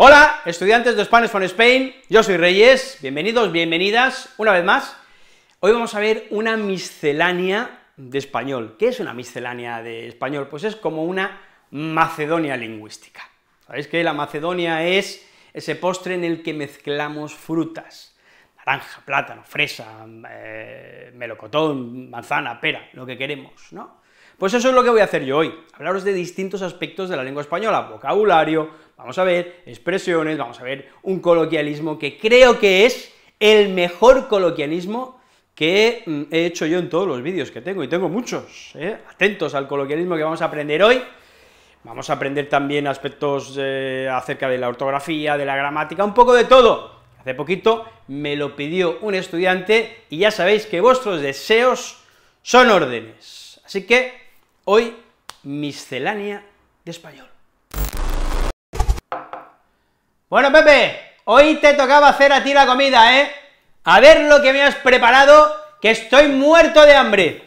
Hola, estudiantes de Spanish from Spain, yo soy Reyes, bienvenidos, bienvenidas, una vez más. Hoy vamos a ver una miscelánea de español. ¿Qué es una miscelánea de español? Pues es como una macedonia lingüística. Sabéis que la macedonia es ese postre en el que mezclamos frutas, naranja, plátano, fresa, melocotón, manzana, pera, lo que queremos, ¿no? Pues eso es lo que voy a hacer yo hoy, hablaros de distintos aspectos de la lengua española, vocabulario, vamos a ver expresiones, vamos a ver un coloquialismo que creo que es el mejor coloquialismo que he hecho yo en todos los vídeos que tengo, y tengo muchos, atentos al coloquialismo que vamos a aprender hoy. Vamos a aprender también aspectos acerca de la ortografía, de la gramática, un poco de todo. Hace poquito me lo pidió un estudiante, y ya sabéis que vuestros deseos son órdenes, así que hoy, miscelánea de español. Bueno, Pepe, hoy te tocaba hacer a ti la comida, ¿eh? A ver lo que me has preparado, que estoy muerto de hambre.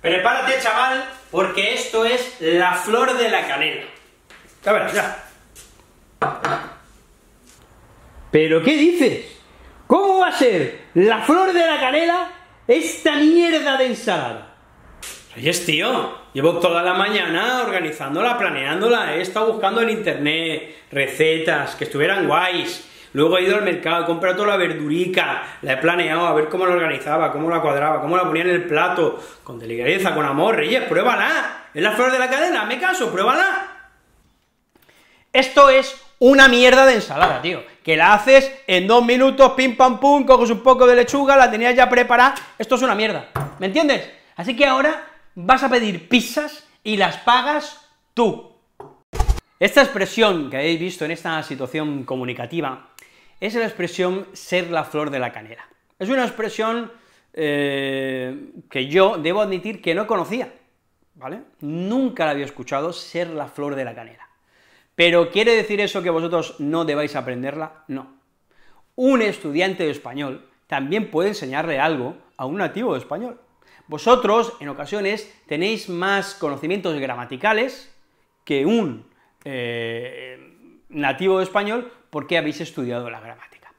Prepárate, chaval, porque esto es la flor de la canela. Ya verás, ya. ¿Pero qué dices? ¿Cómo va a ser la flor de la canela esta mierda de ensalada? Reyes, tío, llevo toda la mañana organizándola, planeándola, he estado buscando en internet recetas que estuvieran guays, luego he ido al mercado, he comprado toda la verdurica, la he planeado a ver cómo la organizaba, cómo la cuadraba, cómo la ponía en el plato, con delicadeza, con amor. Reyes, pruébala, es la flor de la canela, me caso, pruébala. Esto es una mierda de ensalada, tío, que la haces en 2 minutos, pim pam pum, coges un poco de lechuga, la tenías ya preparada, esto es una mierda, ¿me entiendes? Así que ahora vas a pedir pizzas y las pagas tú. Esta expresión que habéis visto en esta situación comunicativa es la expresión ser la flor de la canela. Es una expresión que yo debo admitir que no conocía, ¿vale? Nunca la había escuchado, ser la flor de la canela. ¿Pero quiere decir eso que vosotros no debáis aprenderla? No. Un estudiante de español también puede enseñarle algo a un nativo de español. Vosotros, en ocasiones, tenéis más conocimientos gramaticales que un nativo de español porque habéis estudiado la gramática.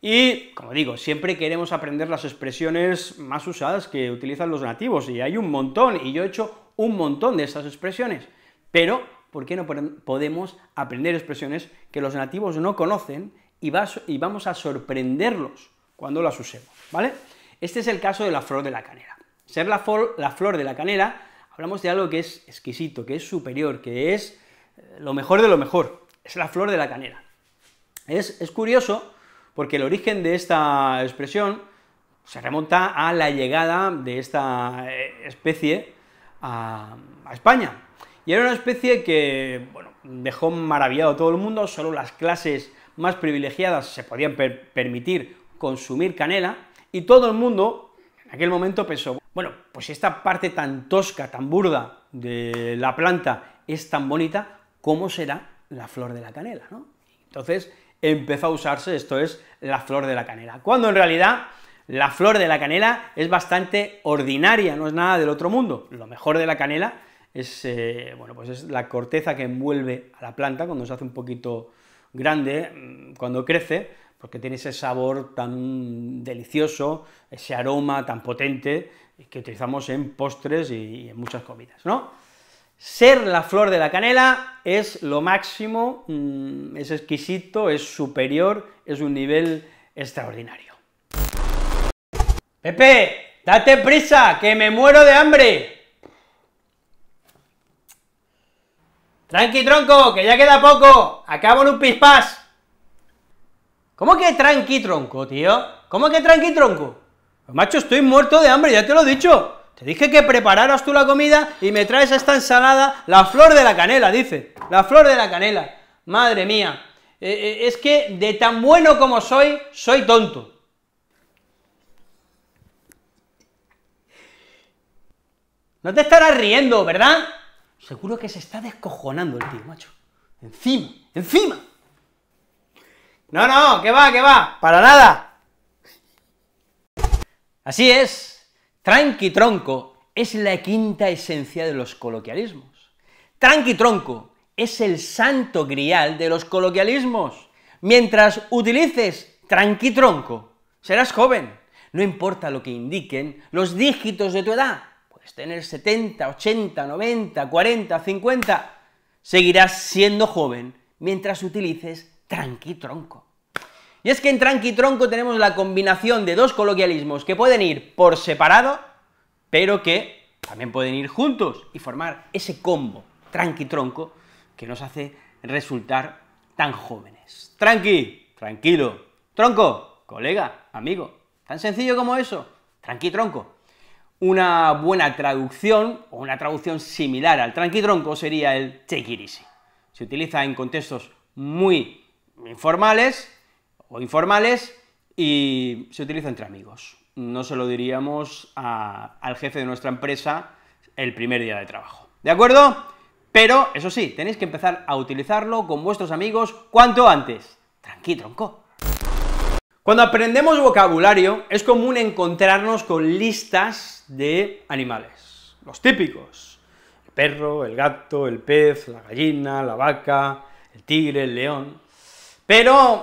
Y, como digo, siempre queremos aprender las expresiones más usadas que utilizan los nativos, y hay un montón, y yo he hecho un montón de estas expresiones, pero ¿por qué no podemos aprender expresiones que los nativos no conocen y vamos a sorprenderlos cuando las usemos, ¿vale? Este es el caso de la flor de la canela. Ser la flor de la canela, hablamos de algo que es exquisito, que es superior, que es lo mejor de lo mejor, es la flor de la canela. Es curioso porque el origen de esta expresión se remonta a la llegada de esta especie a España. Y era una especie que, bueno, dejó maravillado a todo el mundo, solo las clases más privilegiadas se podían permitir consumir canela, y todo el mundo en aquel momento pensó, bueno, pues esta parte tan tosca, tan burda de la planta es tan bonita, ¿cómo será la flor de la canela, no? Entonces empezó a usarse, esto es la flor de la canela, cuando en realidad la flor de la canela es bastante ordinaria, no es nada del otro mundo. Lo mejor de la canela es, bueno, pues es la corteza que envuelve a la planta cuando se hace un poquito grande, cuando crece, porque tiene ese sabor tan delicioso, ese aroma tan potente que utilizamos en postres y en muchas comidas, ¿no? Ser la flor de la canela es lo máximo, es exquisito, es superior, es un nivel extraordinario. Pepe, date prisa, que me muero de hambre. Tranqui, tronco, que ya queda poco, acabo en un pispás. ¿Cómo que tranqui, tronco, tío? ¿Cómo que tranqui, tronco? Pues, macho, estoy muerto de hambre, ya te lo he dicho. Te dije que prepararas tú la comida y me traes esta ensalada, la flor de la canela, dice, la flor de la canela. Madre mía, es que de tan bueno como soy, soy tonto. No te estarás riendo, ¿verdad? Seguro que se está descojonando el tío, macho. Encima, encima. No, no, que va, para nada. Así es, tranqui tronco es la quinta esencia de los coloquialismos. Tranqui tronco es el santo grial de los coloquialismos. Mientras utilices tranquitronco, serás joven. No importa lo que indiquen los dígitos de tu edad, puedes tener 70, 80, 90, 40, 50, seguirás siendo joven mientras utilices tranquitronco. Y es que en tranquitronco tenemos la combinación de dos coloquialismos que pueden ir por separado, pero que también pueden ir juntos y formar ese combo tranquitronco que nos hace resultar tan jóvenes. Tranqui, tranquilo, tronco, colega, amigo, tan sencillo como eso, tranquitronco. Una buena traducción, o una traducción similar al tranquitronco, sería el take it easy. Se utiliza en contextos muy informales o informales y se utiliza entre amigos. No se lo diríamos al jefe de nuestra empresa el primer día de trabajo, ¿de acuerdo? Pero, eso sí, tenéis que empezar a utilizarlo con vuestros amigos cuanto antes. Tranqui, tronco. Cuando aprendemos vocabulario es común encontrarnos con listas de animales, los típicos, el perro, el gato, el pez, la gallina, la vaca, el tigre, el león, pero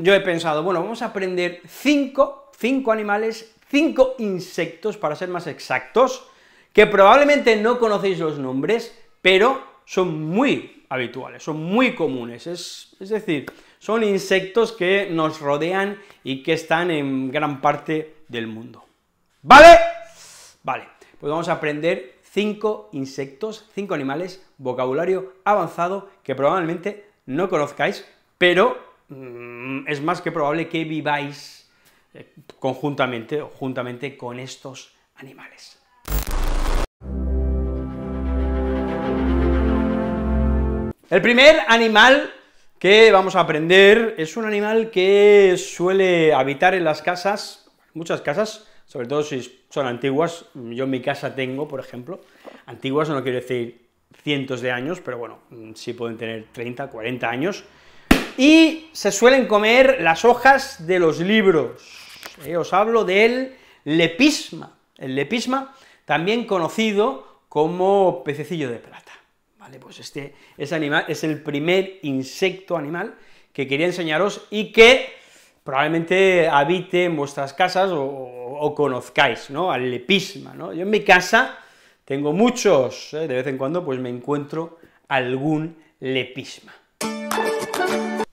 yo he pensado, bueno, vamos a aprender cinco animales, 5 insectos, para ser más exactos, que probablemente no conocéis los nombres, pero son muy habituales, son muy comunes, es decir, son insectos que nos rodean y que están en gran parte del mundo. ¿Vale? Vale, pues vamos a aprender 5 insectos, 5 animales, vocabulario avanzado, que probablemente no conozcáis, pero es más que probable que viváis conjuntamente o juntamente con estos animales. El primer animal que vamos a aprender es un animal que suele habitar en las casas, muchas casas, sobre todo si son antiguas. Yo en mi casa tengo, por ejemplo, antiguas no quiero decir cientos de años, pero bueno, sí pueden tener 30, 40 años, y se suelen comer las hojas de los libros. Os hablo del lepisma, el lepisma, también conocido como pececillo de plata, ¿vale? Pues ese animal es el primer insecto animal que quería enseñaros y que probablemente habite en vuestras casas o conozcáis, ¿no?, al lepisma, ¿no? Yo en mi casa tengo muchos, de vez en cuando pues me encuentro algún lepisma.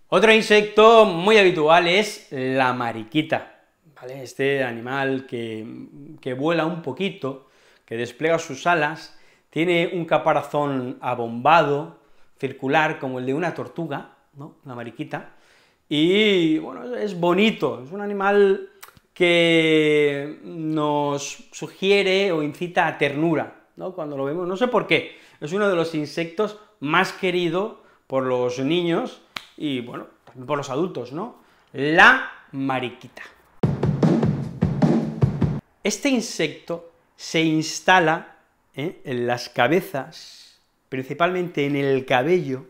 Otro insecto muy habitual es la mariquita, ¿vale? Este animal que vuela un poquito, que despliega sus alas, tiene un caparazón abombado, circular, como el de una tortuga, ¿no?, una mariquita, y bueno, es bonito, es un animal que nos sugiere o incita a ternura, ¿no?, cuando lo vemos, no sé por qué, es uno de los insectos más querido por los niños y, bueno, también por los adultos, ¿no?, la mariquita. Este insecto se instala en las cabezas, principalmente en el cabello,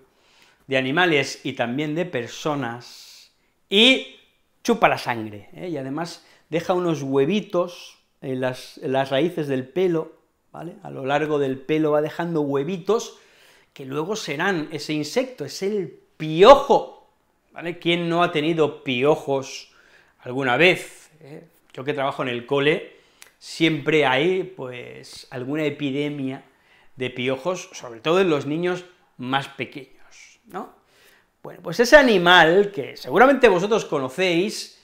de animales y también de personas, y chupa la sangre, y además deja unos huevitos en las raíces del pelo, ¿vale? A lo largo del pelo va dejando huevitos que luego serán ese insecto, es el piojo, ¿vale? ¿Quién no ha tenido piojos alguna vez? Yo que trabajo en el cole, siempre hay, pues, alguna epidemia de piojos, sobre todo en los niños más pequeños, ¿no? Bueno, pues ese animal que seguramente vosotros conocéis,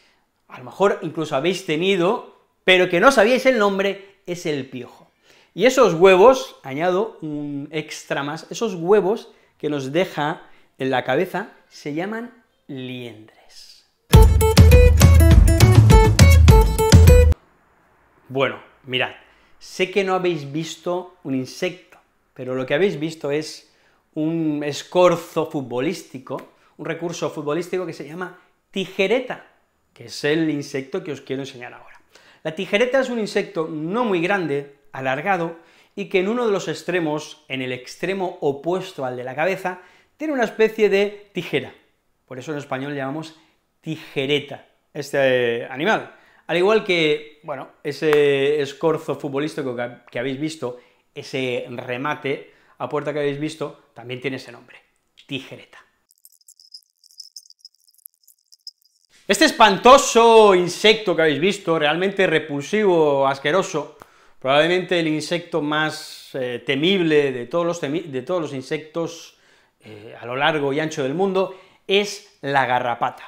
a lo mejor incluso habéis tenido, pero que no sabíais el nombre, es el piojo. Y esos huevos, añado un extra más, esos huevos que nos deja en la cabeza se llaman liendres. Bueno, mirad, sé que no habéis visto un insecto, pero lo que habéis visto es un escorzo futbolístico, un recurso futbolístico que se llama tijereta, que es el insecto que os quiero enseñar ahora. La tijereta es un insecto no muy grande, alargado, y que en uno de los extremos, en el extremo opuesto al de la cabeza, tiene una especie de tijera. Por eso en español llamamos tijereta este animal. Al igual que, bueno, ese escorzo futbolístico que habéis visto, ese remate a puerta que habéis visto también tiene ese nombre, tijereta. Este espantoso insecto que habéis visto, realmente repulsivo, asqueroso, probablemente el insecto más temible de todos los insectos a lo largo y ancho del mundo, es la garrapata.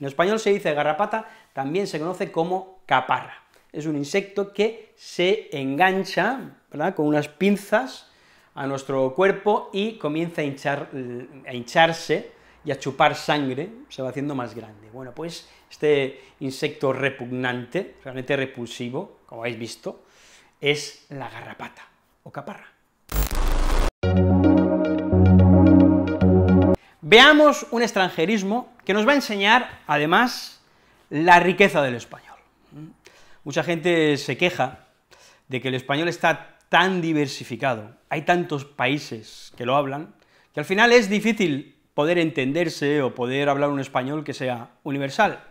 En español se dice garrapata, también se conoce como caparra. Es un insecto que se engancha, ¿verdad?, con unas pinzas a nuestro cuerpo y comienza a hincharse y a chupar sangre, se va haciendo más grande. Bueno, pues este insecto repugnante, realmente repulsivo, como habéis visto, es la garrapata o caparra. Veamos un extranjerismo que nos va a enseñar, además, la riqueza del español. Mucha gente se queja de que el español está tan diversificado, hay tantos países que lo hablan, que al final es difícil poder entenderse o poder hablar un español que sea universal.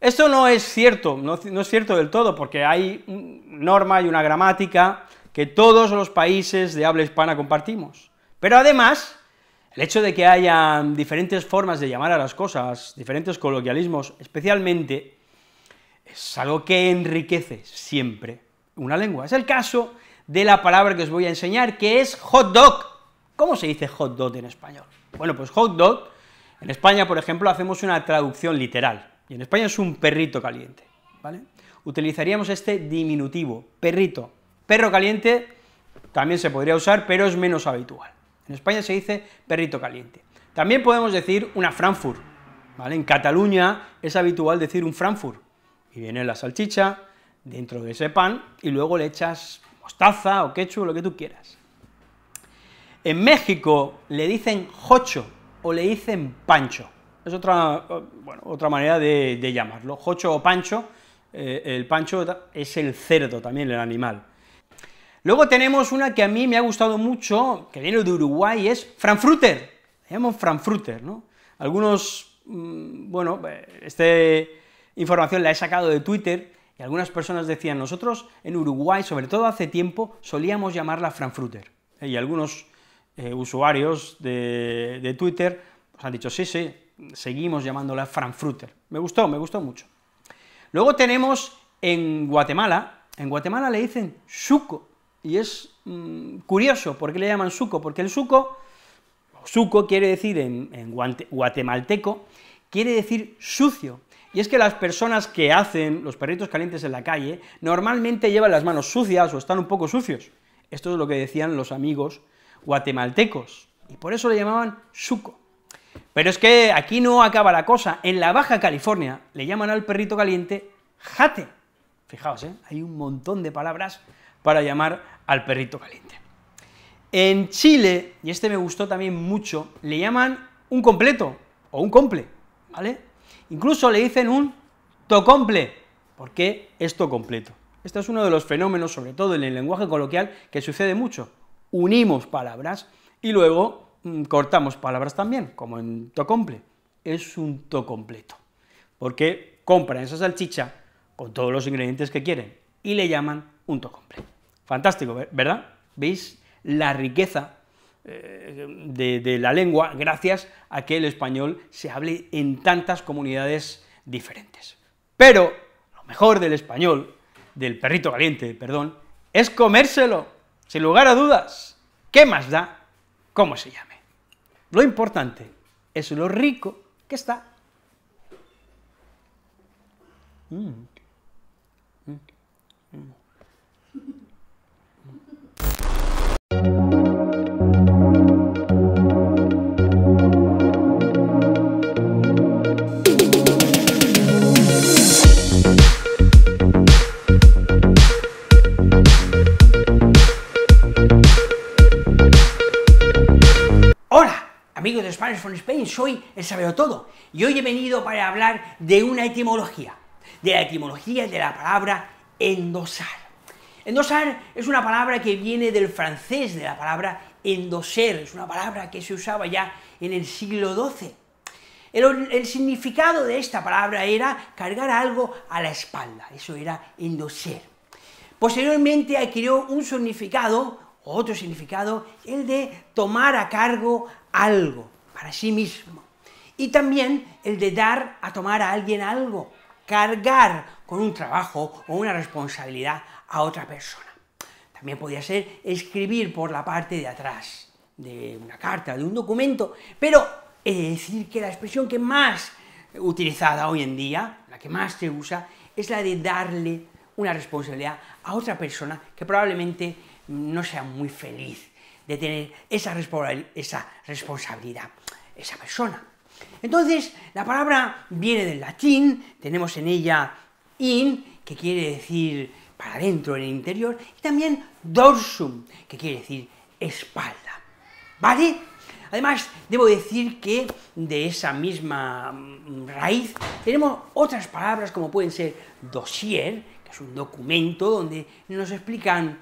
Esto no es cierto, no es cierto del todo, porque hay una norma y una gramática que todos los países de habla hispana compartimos. Pero además, el hecho de que haya diferentes formas de llamar a las cosas, diferentes coloquialismos especialmente, es algo que enriquece siempre una lengua. Es el caso de la palabra que os voy a enseñar, que es hot dog. ¿Cómo se dice hot dog en español? Bueno, pues hot dog, en España, por ejemplo, hacemos una traducción literal, y en España es un perrito caliente, ¿vale? Utilizaríamos este diminutivo, perrito. Perro caliente también se podría usar, pero es menos habitual. En España se dice perrito caliente. También podemos decir una Frankfurt, ¿vale? En Cataluña es habitual decir un Frankfurt, y viene la salchicha dentro de ese pan, y luego le echas mostaza o ketchup, lo que tú quieras. En México le dicen jocho o le dicen pancho, es otra manera de llamarlo, jocho o pancho. El pancho es el cerdo también, el animal. Luego tenemos una que a mí me ha gustado mucho, que viene de Uruguay, es frankfurter, le llaman frankfurter, ¿no? Algunos, bueno, esta información la he sacado de Twitter, y algunas personas decían, nosotros en Uruguay, sobre todo hace tiempo, solíamos llamarla frankfurter, y algunos usuarios de Twitter pues han dicho, sí, seguimos llamándola frankfurter. Me gustó mucho. Luego tenemos en Guatemala le dicen suco, y es curioso, ¿por qué le llaman suco? Porque el suco quiere decir, en guatemalteco, quiere decir sucio, y es que las personas que hacen los perritos calientes en la calle normalmente llevan las manos sucias o están un poco sucios. Esto es lo que decían los amigos guatemaltecos, y por eso le llamaban suco. Pero es que aquí no acaba la cosa, en la Baja California le llaman al perrito caliente jate. Fijaos, hay un montón de palabras para llamar al perrito caliente. En Chile, y este me gustó también mucho, le llaman un completo, o un comple, ¿vale? Incluso le dicen un tocomple, porque es to completo. Este es uno de los fenómenos, sobre todo en el lenguaje coloquial, que sucede mucho. Unimos palabras y luego cortamos palabras también, como en tocomple, es un to completo, porque compran esa salchicha con todos los ingredientes que quieren y le llaman un to completo. Fantástico, ¿verdad? ¿Veis la riqueza de la lengua gracias a que el español se hable en tantas comunidades diferentes? Pero lo mejor del español, del perrito caliente, perdón, es comérselo. Sin lugar a dudas, ¿qué más da cómo se llame? Lo importante es lo rico que está. Amigos de Spanish from Spain, soy el Saberotodo, y hoy he venido para hablar de una etimología, de la etimología de la palabra endosar. Endosar es una palabra que viene del francés, de la palabra endoser, es una palabra que se usaba ya en el siglo XII. El significado de esta palabra era cargar algo a la espalda, eso era endoser. Posteriormente adquirió un significado otro significado, el de tomar a cargo algo para sí mismo, y también el de dar a tomar a alguien algo, cargar con un trabajo o una responsabilidad a otra persona. También podría ser escribir por la parte de atrás de una carta, de un documento, pero he de decir que la expresión que más utilizada hoy en día, la que más se usa, es la de darle una responsabilidad a otra persona que probablemente no sea muy feliz de tener esa responsabilidad, esa persona. Entonces, la palabra viene del latín, tenemos en ella in, que quiere decir para adentro, en el interior, y también dorsum, que quiere decir espalda, ¿vale? Además, debo decir que de esa misma raíz tenemos otras palabras como pueden ser dossier, que es un documento donde nos explican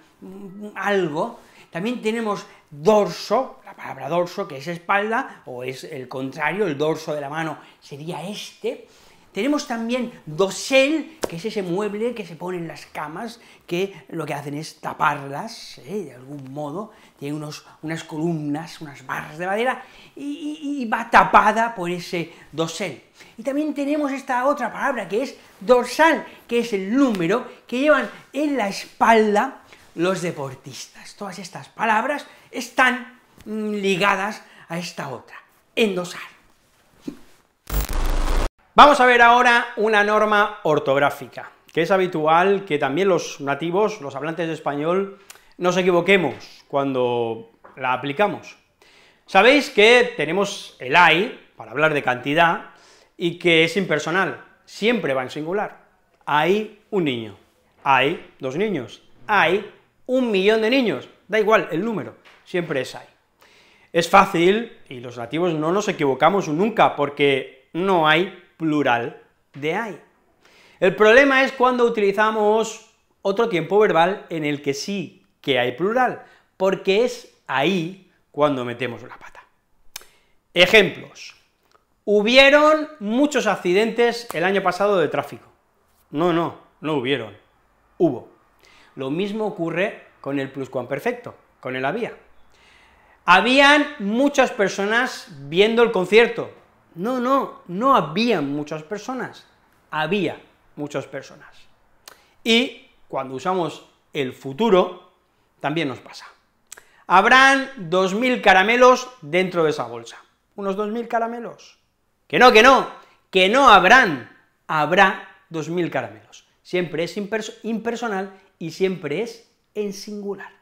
algo. También tenemos dorso, la palabra dorso, que es espalda, o es el contrario, el dorso de la mano sería este. Tenemos también dosel, que es ese mueble que se pone en las camas, que lo que hacen es taparlas, de algún modo, tiene unas columnas, unas barras de madera, y va tapada por ese dosel. Y también tenemos esta otra palabra, que es dorsal, que es el número que llevan en la espalda los deportistas. Todas estas palabras están ligadas a esta otra, endosar. Vamos a ver ahora una norma ortográfica, que es habitual que también los nativos, los hablantes de español, nos equivoquemos cuando la aplicamos. Sabéis que tenemos el hay, para hablar de cantidad, y que es impersonal, siempre va en singular. Hay un niño, hay dos niños, hay 1.000.000 de niños, da igual el número, siempre es hay. Es fácil, y los nativos no nos equivocamos nunca, porque no hay plural de hay. El problema es cuando utilizamos otro tiempo verbal en el que sí que hay plural, porque es ahí cuando metemos la pata. Ejemplos. Hubieron muchos accidentes el año pasado de tráfico. No hubieron, hubo. Lo mismo ocurre con el pluscuamperfecto, con el había. Habían muchas personas viendo el concierto. No habían muchas personas, había muchas personas. Y cuando usamos el futuro, también nos pasa. Habrán 2.000 caramelos dentro de esa bolsa. Unos 2.000 caramelos. Que no habrán, habrá 2.000 caramelos. Siempre es impersonal y siempre es en singular.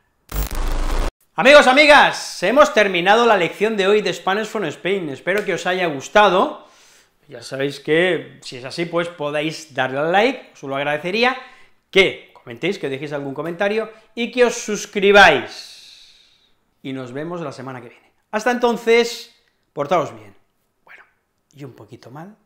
Amigos, amigas, hemos terminado la lección de hoy de Spanish from Spain, espero que os haya gustado, ya sabéis que si es así, pues podéis darle al like, os lo agradecería, que comentéis, que dejéis algún comentario, y que os suscribáis, y nos vemos la semana que viene. Hasta entonces, portaos bien, bueno, y un poquito mal,